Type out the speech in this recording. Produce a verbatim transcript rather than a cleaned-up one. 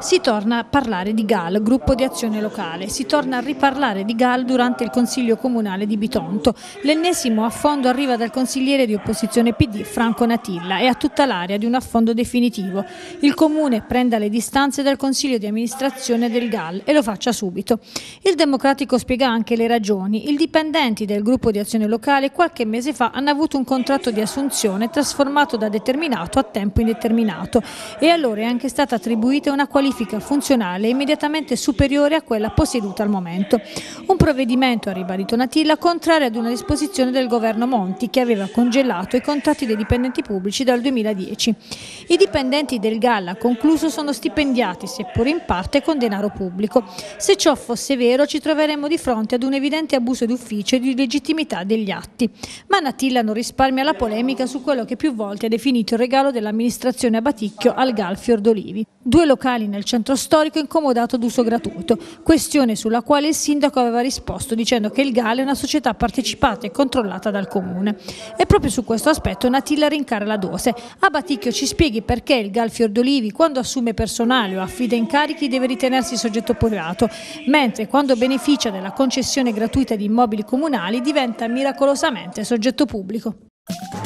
Si torna a parlare di G A L, gruppo di azione locale, si torna a riparlare di G A L durante il Consiglio Comunale di Bitonto. L'ennesimo affondo arriva dal consigliere di opposizione P D Franco Natilla e a tutta l'area di un affondo definitivo. Il Comune prenda le distanze dal Consiglio di amministrazione del G A L e lo faccia subito. Il Democratico spiega anche le ragioni. I dipendenti del gruppo di azione locale qualche mese fa hanno avuto un contratto di assunzione trasformato da determinato a tempo indeterminato e allora è anche stata attribuita una qualificazione funzionale immediatamente superiore a quella posseduta al momento. Un provvedimento, ha ribadito Natilla, contrario ad una disposizione del governo Monti che aveva congelato i contratti dei dipendenti pubblici dal duemiladieci. I dipendenti del G A L, ha concluso, sono stipendiati, seppur in parte, con denaro pubblico. Se ciò fosse vero ci troveremmo di fronte ad un evidente abuso d'ufficio e di legittimità degli atti. Ma Natilla non risparmia la polemica su quello che più volte ha definito il regalo dell'amministrazione Abbaticchio al G A L Fior d'Olivi. Due locali nel centro storico incomodato d'uso gratuito, questione sulla quale il sindaco aveva risposto dicendo che il G A L è una società partecipata e controllata dal Comune. E proprio su questo aspetto Natilla rincara la dose. Abbaticchio ci spieghi perché il G A L Fior d'Olivi, quando assume personale o affida incarichi, deve ritenersi soggetto privato, mentre quando beneficia della concessione gratuita di immobili comunali diventa miracolosamente soggetto pubblico.